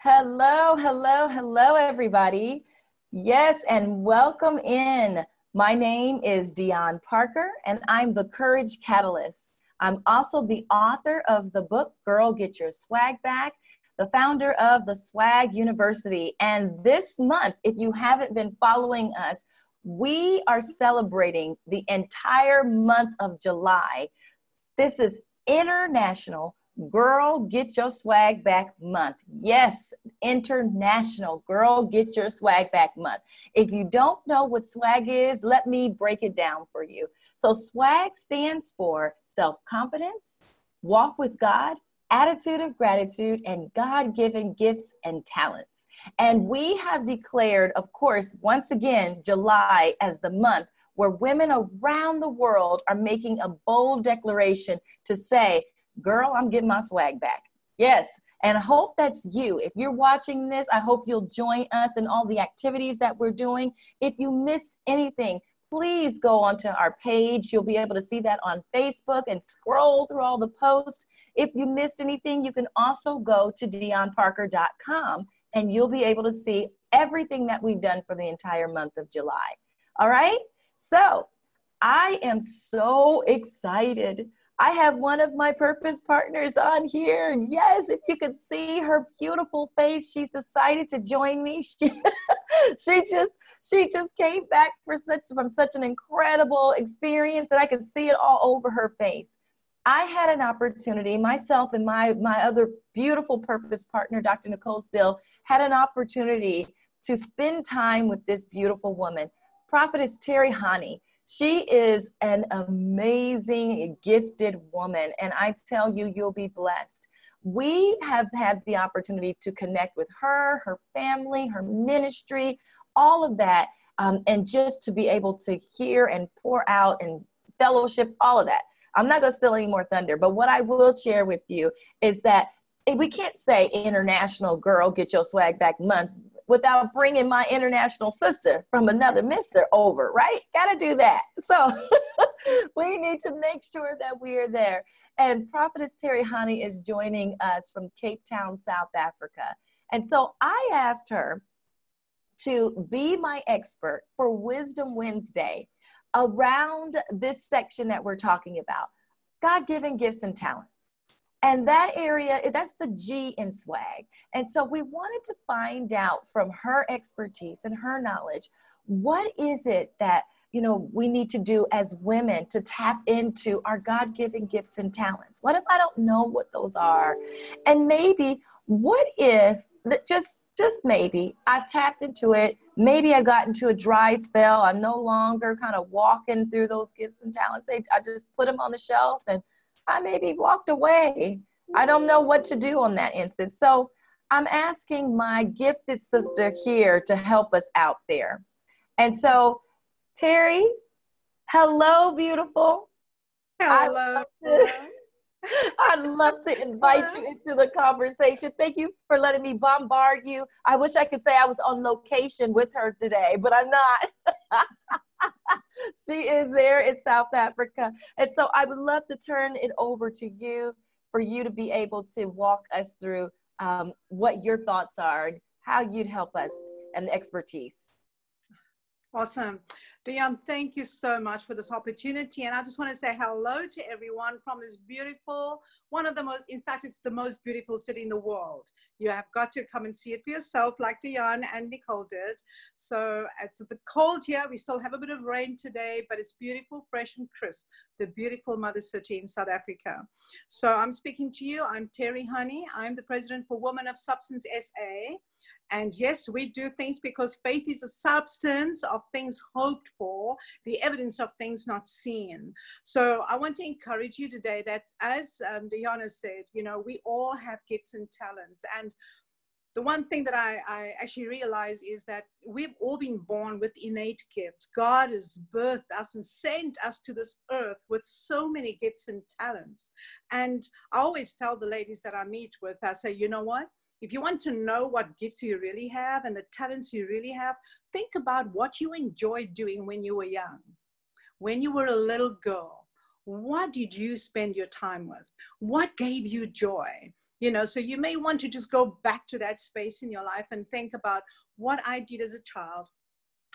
Hello, hello, hello, everybody. Yes, and welcome in. My name is DeYonne Parker, and I'm the Courage Catalyst. I'm also the author of the book, Girl Get Your Swag Back, the founder of the Swag University. And this month, if you haven't been following us, we are celebrating the entire month of July. This is International Girl Get Your Swag Back Month. Yes, International Girl Get Your Swag Back Month. If you don't know what swag is, let me break it down for you. So swag stands for self-confidence, walk with God, attitude of gratitude, and God-given gifts and talents. And we have declared, of course, once again, July as the month where women around the world are making a bold declaration to say, girl, I'm getting my swag back. Yes, and I hope that's you. If you're watching this, I hope you'll join us in all the activities that we're doing. If you missed anything, please go onto our page. You'll be able to see that on Facebook and scroll through all the posts. If you missed anything, you can also go to DeYonneParker.com and you'll be able to see everything that we've done for the entire month of July. All right, so I am so excited. I have one of my purpose partners on here. Yes, if you could see her beautiful face, she's decided to join me. She just came back from such an incredible experience, and I could see it all over her face. I had an opportunity, myself and my other beautiful purpose partner, Dr. Nicole Still, had an opportunity to spend time with this beautiful woman, Prophetess Terri Hannie. She is an amazing, gifted woman, and I tell you, you'll be blessed. We have had the opportunity to connect with her, her family, her ministry, all of that, and just to be able to hear and pour out and fellowship, all of that. I'm not going to steal any more thunder, but what I will share with you is that we can't say International Girl Get Your Swag Back Month without bringing my international sister from another mister over, right? Got to do that. So we need to make sure that we are there. And Prophetess Terri Hannie is joining us from Cape Town, South Africa. And so I asked her to be my expert for Wisdom Wednesday around this section that we're talking about, God-given gifts and talents. And that area, that's the G in swag. And so we wanted to find out from her expertise and her knowledge, what is it that, you know, we need to do as women to tap into our God-given gifts and talents? What if I don't know what those are? And maybe what if, just maybe, I've tapped into it. Maybe I got into a dry spell. I'm no longer kind of walking through those gifts and talents. I just put them on the shelf and I maybe walked away. I don't know what to do on that instance. So I'm asking my gifted sister here to help us out there. And so, Terri, hello, beautiful. Hello. I'd love to invite you into the conversation. Thank you for letting me bombard you. I wish I could say I was on location with her today, but I'm not. She is there in South Africa. And so I would love to turn it over to you for you to be able to walk us through what your thoughts are and how you'd help us and the expertise. Awesome. DeYonne, thank you so much for this opportunity. And I just want to say hello to everyone from this beautiful, one of the most, in fact, it's the most beautiful city in the world. You have got to come and see it for yourself, like DeYonne and Nicole did. So it's a bit cold here. We still have a bit of rain today, but it's beautiful, fresh and crisp. The beautiful mother city in South Africa. So I'm speaking to you. I'm Terri Hannie. I'm the president for Women of Substance SA. And yes, we do things because faith is a substance of things hoped for, the evidence of things not seen. So I want to encourage you today that, as DeYonne said, you know, we all have gifts and talents. And the one thing that I actually realize is that we've all been born with innate gifts. God has birthed us and sent us to this earth with so many gifts and talents. And I always tell the ladies that I meet with, I say, you know what? If you want to know what gifts you really have and the talents you really have, think about what you enjoyed doing when you were young, when you were a little girl. What did you spend your time with? What gave you joy? You know, so you may want to just go back to that space in your life and think about what I did as a child,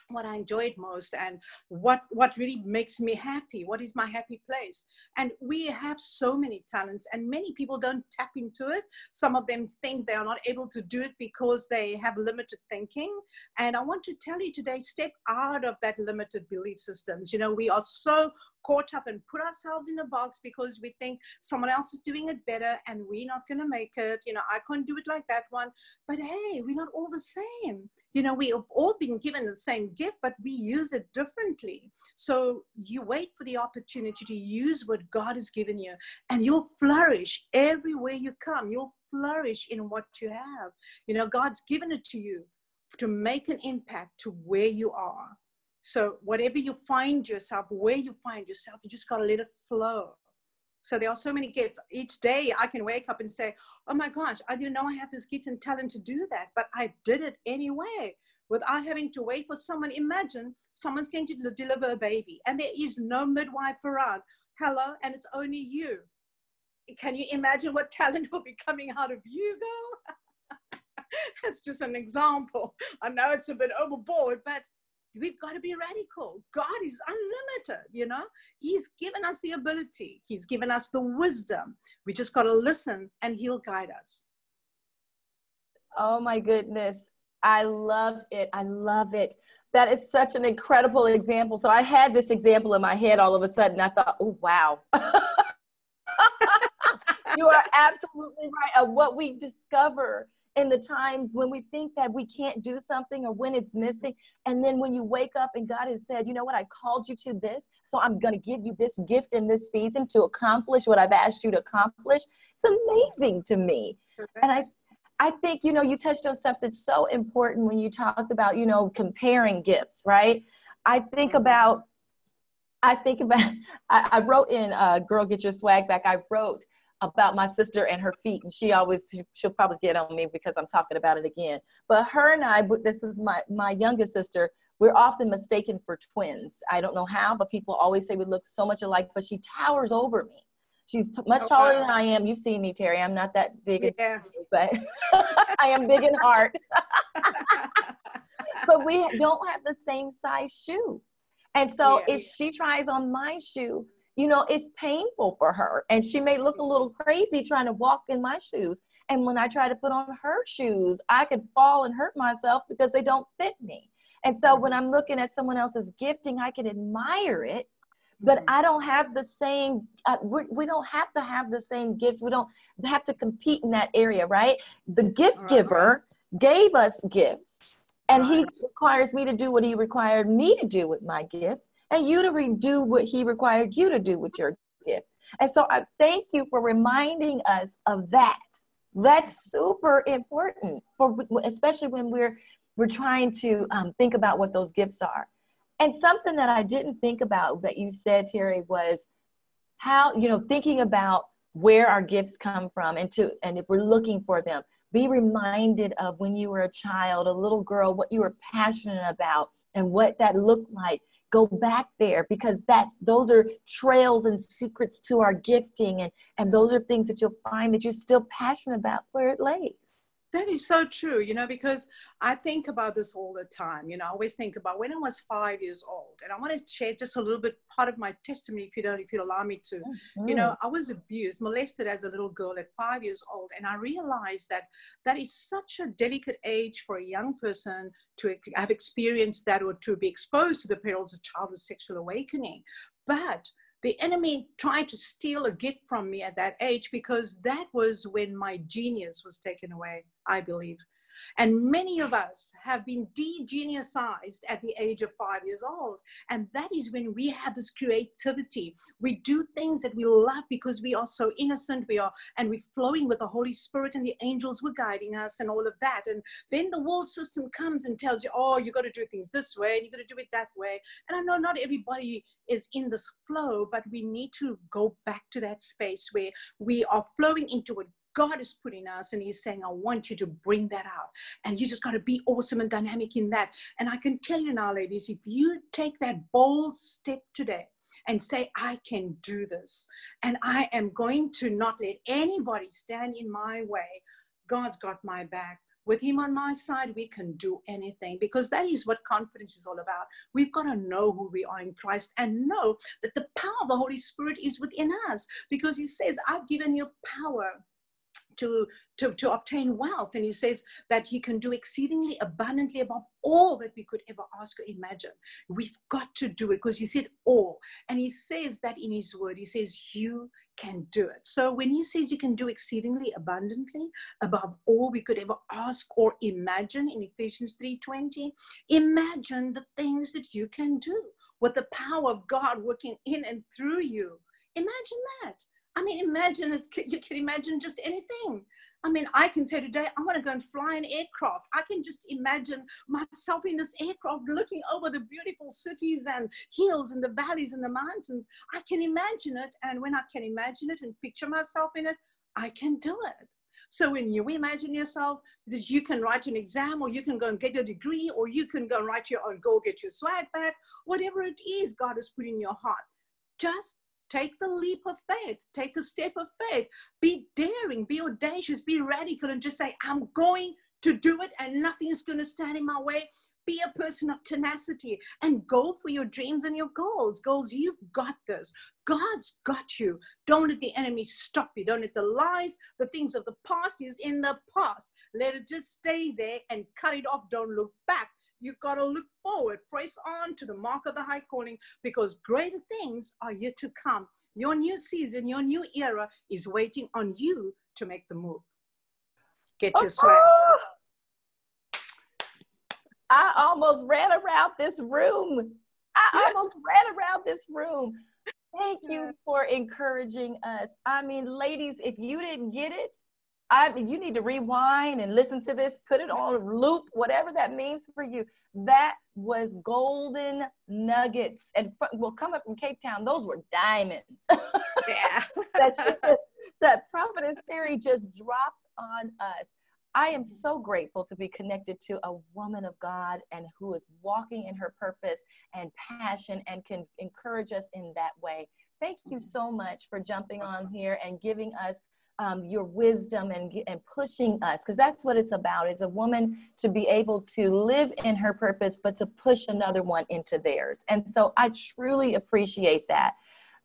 what I enjoyed most, and what really makes me happy. What is my happy place? And we have so many talents, and many people don't tap into it. Some of them think they are not able to do it because they have limited thinking. And I want to tell you today, step out of that limited belief systems. You know, we are so caught up and put ourselves in a box because we think someone else is doing it better and we're not going to make it. You know, I can't do it like that one. But hey, we're not all the same. You know, we have all been given the same gift, but we use it differently. So you wait for the opportunity to use what God has given you, and you'll flourish everywhere you come. You'll flourish in what you have. You know, God's given it to you to make an impact to where you are. So whatever you find yourself, where you find yourself, you just got to let it flow. So there are so many gifts. Each day I can wake up and say, oh my gosh, I didn't know I have this gift and talent to do that, but I did it anyway without having to wait for someone. Imagine someone's going to deliver a baby and there is no midwife around. Hello, and it's only you. Can you imagine what talent will be coming out of you, girl? That's just an example. I know it's a bit overboard, but we've got to be radical. God is unlimited, you know. He's given us the ability. He's given us the wisdom. We just got to listen and he'll guide us. Oh my goodness. I love it. I love it. That is such an incredible example. So I had this example in my head all of a sudden. I thought, oh, wow. You are absolutely right. Of what we discover in the times when we think that we can't do something or when it's missing. And then when you wake up and God has said, you know what, I called you to this. So I'm going to give you this gift in this season to accomplish what I've asked you to accomplish. It's amazing to me. And I think, you know, you touched on something so important when you talked about, you know, comparing gifts, right? I wrote in Girl Get Your Swag Back. I wrote about my sister and her feet, and she'll probably get on me because I'm talking about it again. But her and I, this is my youngest sister, we're often mistaken for twins. I don't know how, but people always say we look so much alike, but she towers over me. She's much taller than I am. You've seen me, Terry. I'm not that big, but I am big in heart. But we don't have the same size shoe. And so if she tries on my shoe, you know, it's painful for her. And she may look a little crazy trying to walk in my shoes. And when I try to put on her shoes, I could fall and hurt myself because they don't fit me. And so when I'm looking at someone else's gifting, I can admire it, but I don't have the same, we don't have to have the same gifts. We don't have to compete in that area, right? The gift giver gave us gifts, and he requires me to do what he required me to do with my gift, and you to redo what he required you to do with your gift. And so I thank you for reminding us of that. That's super important, for especially when we're trying to think about what those gifts are. And something that I didn't think about that you said, Terry, was how, you know, thinking about where our gifts come from and if we're looking for them, be reminded of when you were a child, a little girl, what you were passionate about and what that looked like. Go back there, because those are trails and secrets to our gifting. And those are things that you'll find that you're still passionate about where it lays. That is so true, you know, because I think about this all the time. You know, I always think about when I was 5 years old, and I want to share just a little bit part of my testimony, if you'll allow me to. You know, I was abused, molested as a little girl at 5 years old. And I realized that is such a delicate age for a young person to have experienced that or to be exposed to the perils of childhood sexual awakening. But the enemy tried to steal a gift from me at that age, because that was when my genius was taken away, I believe. And many of us have been de-geniusized at the age of 5 years old. And that is when we have this creativity. We do things that we love because we are so innocent. And we're flowing with the Holy Spirit, and the angels were guiding us and all of that. And then the world system comes and tells you, oh, you got to do things this way, and you got to do it that way. And I know not everybody is in this flow, but we need to go back to that space where we are flowing into it. God is putting us, and he's saying, I want you to bring that out. And you just got to be awesome and dynamic in that. And I can tell you now, ladies, if you take that bold step today and say, I can do this. And I am going to not let anybody stand in my way. God's got my back. With him on my side, we can do anything, because that is what confidence is all about. We've got to know who we are in Christ and know that the power of the Holy Spirit is within us, because he says, I've given you power to obtain wealth. And he says that he can do exceedingly abundantly above all that we could ever ask or imagine. We've got to do it, because he said all. And he says that in his word. He says, you can do it. So when he says you can do exceedingly abundantly above all we could ever ask or imagine in Ephesians 3:20, imagine the things that you can do with the power of God working in and through you. Imagine that. I mean, imagine, you can imagine just anything. I mean, I can say today, I want to go and fly an aircraft. I can just imagine myself in this aircraft looking over the beautiful cities and hills and the valleys and the mountains. I can imagine it. And when I can imagine it and picture myself in it, I can do it. So when you imagine yourself that you can write an exam, or you can go and get your degree, or you can go and write your own Girl Get Your Swag Back, whatever it is God has put in your heart, just take the leap of faith, take a step of faith, be daring, be audacious, be radical, and just say, I'm going to do it and nothing is going to stand in my way. Be a person of tenacity and go for your dreams and your goals. Goals, you've got this. God's got you. Don't let the enemy stop you. Don't let the lies, the things of the past is in the past. Let it just stay there and cut it off. Don't look back. You've got to look forward, press on to the mark of the high calling, because greater things are yet to come. Your new season, your new era is waiting on you to make the move. Get your swag. I almost ran around this room. Thank you for encouraging us. I mean, ladies, if you didn't get it, you need to rewind and listen to this, put it on loop, whatever that means for you. That was golden nuggets. And we'll come up from Cape Town. Those were diamonds. Yeah. That Prophetess Terri just dropped on us. I am so grateful to be connected to a woman of God and who is walking in her purpose and passion and can encourage us in that way. Thank you so much for jumping on here and giving us your wisdom and pushing us, because that's what it's about. It's a woman to be able to live in her purpose, but to push another one into theirs. And so I truly appreciate that.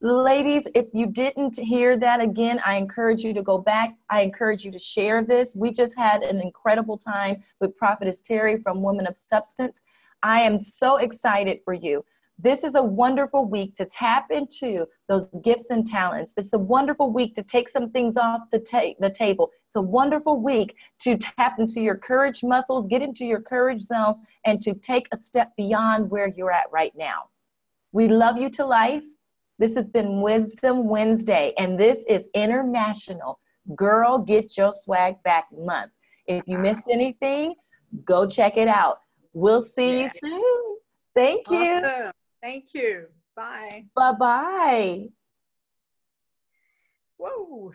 Ladies, if you didn't hear that again, I encourage you to go back. I encourage you to share this. We just had an incredible time with Prophetess Terri from Women of Substance. I am so excited for you. This is a wonderful week to tap into those gifts and talents. This is a wonderful week to take some things off the table. It's a wonderful week to tap into your courage muscles, get into your courage zone, and to take a step beyond where you're at right now. We love you to life. This has been Wisdom Wednesday, and this is International Girl Get Your Swag Back Month. If you missed anything, go check it out. We'll see you soon. Thank you. Awesome. Thank you. Bye. Bye-bye. Whoa.